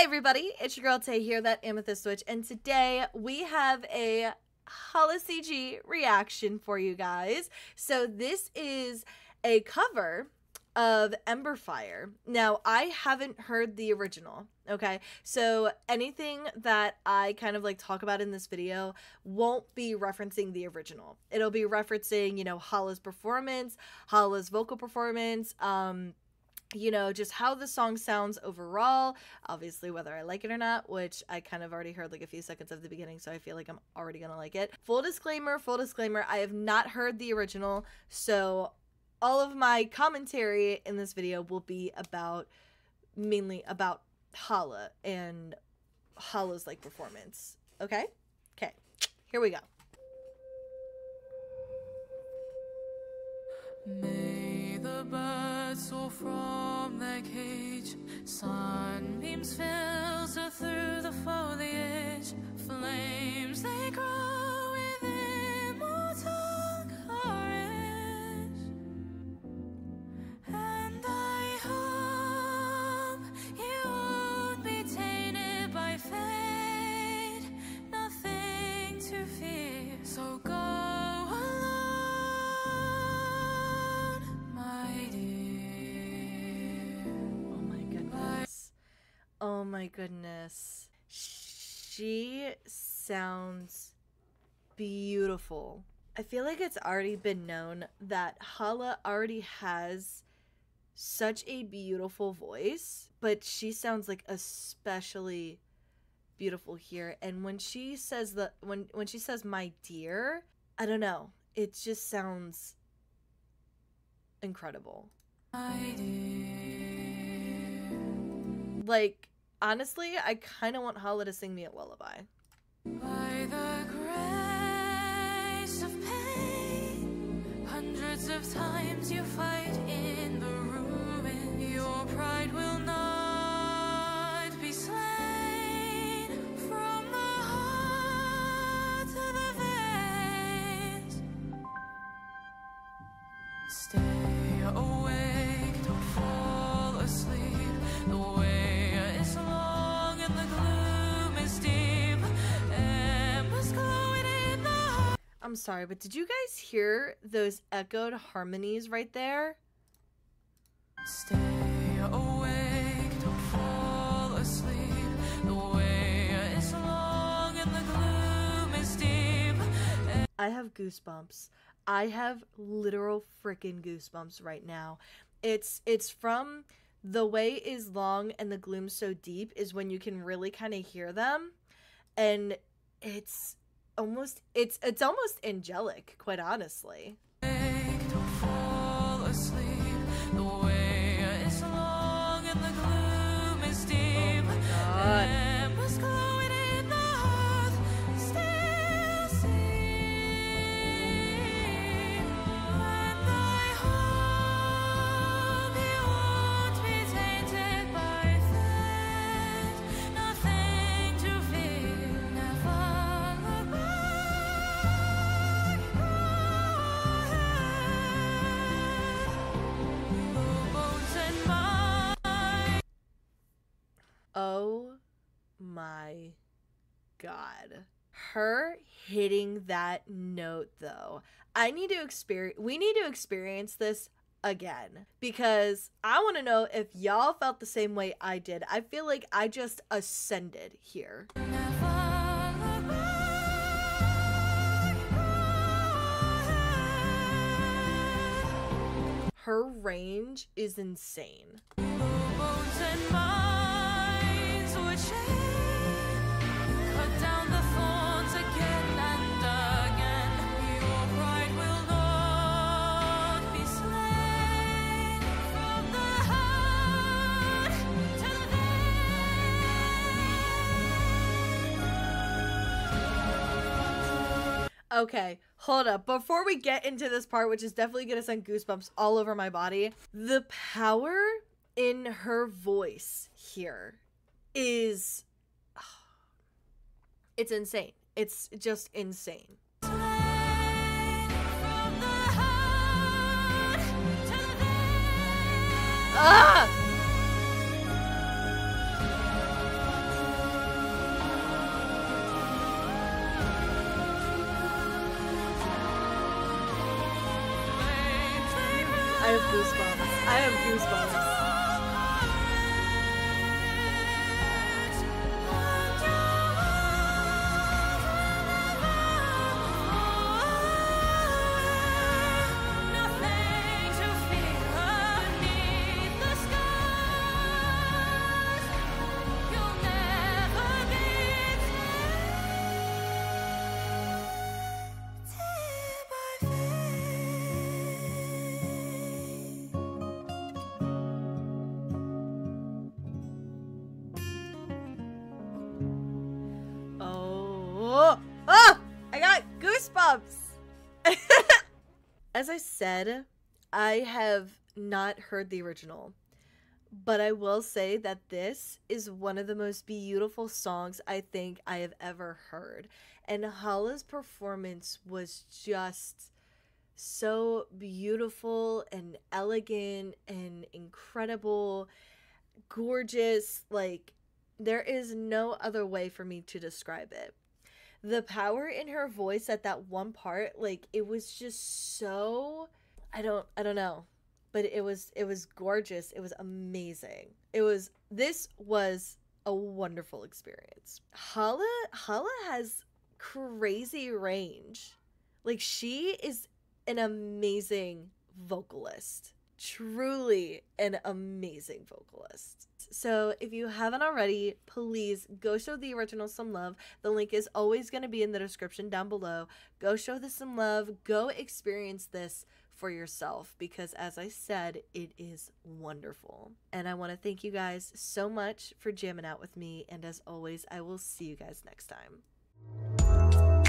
Hey everybody, it's your girl Tay here, that Amethyst Switch, and today we have a Hala CG reaction for you guys. So this is a cover of Emberfire. Now, I haven't heard the original, okay? So anything that I kind of like talk about in this video won't be referencing the original. It'll be referencing, you know, Hala's performance, Hala's vocal performance, you know, just how the song sounds overall, obviously whether I like it or not, which I kind of already heard like a few seconds of the beginning, so I feel like I'm already gonna like it. Full disclaimer, I have not heard the original, so all of my commentary in this video will be mainly about Hala and Hala's like performance. Okay? Okay, here we go. May the birds soar from their cage, sunbeams filter through the foliage, flames they grow with immortal courage, and I hope you won't be tainted by fate, nothing to fear, so go. Oh my goodness. She sounds beautiful. I feel like it's already been known that Hala already has such a beautiful voice, but she sounds like especially beautiful here. And when she says when she says my dear, I don't know. It just sounds incredible. My dear. Like, honestly, I kind of want Hala to sing me a lullaby. By the grace of pain, hundreds of times you fight in the ruin. Your pride will not be slain from the heart to the veins. Stay awake, don't fall asleep. The way I'm sorry, but did you guys hear those echoed harmonies right there? Stay awake, don't fall asleep. The way is long and the gloom is deep. I have goosebumps. I have literal freaking goosebumps right now. It's from The Way Is Long and the Gloom So Deep is when you can really kind of hear them, and it's almost angelic, quite honestly. Don't fall asleep. The way is long and the gloom is deep. Oh my God. Her hitting that note though. We need to experience this again, because I want to know if y'all felt the same way I did. I feel like I just ascended here. Her range is insane. Okay, hold up. Before we get into this part, which is definitely gonna send goosebumps all over my body, the power in her voice here is... oh, it's insane. It's just insane. Ah! have goosebumps. I have goosebumps. As I said, I have not heard the original, but I will say that this is one of the most beautiful songs I think I have ever heard. And Hala's performance was just so beautiful and elegant and incredible, gorgeous. Like, there is no other way for me to describe it. The power in her voice at that one part, like, it was just so, I don't know, but it was gorgeous. It was amazing. This was a wonderful experience. Hala has crazy range. Like, she is an amazing vocalist. Truly an amazing vocalist. So if you haven't already, please go show the original some love. The link is always going to be in the description down below. Go show this some love. Go experience this for yourself, because as I said, it is wonderful. And I want to thank you guys so much for jamming out with me, and as always, I will see you guys next time.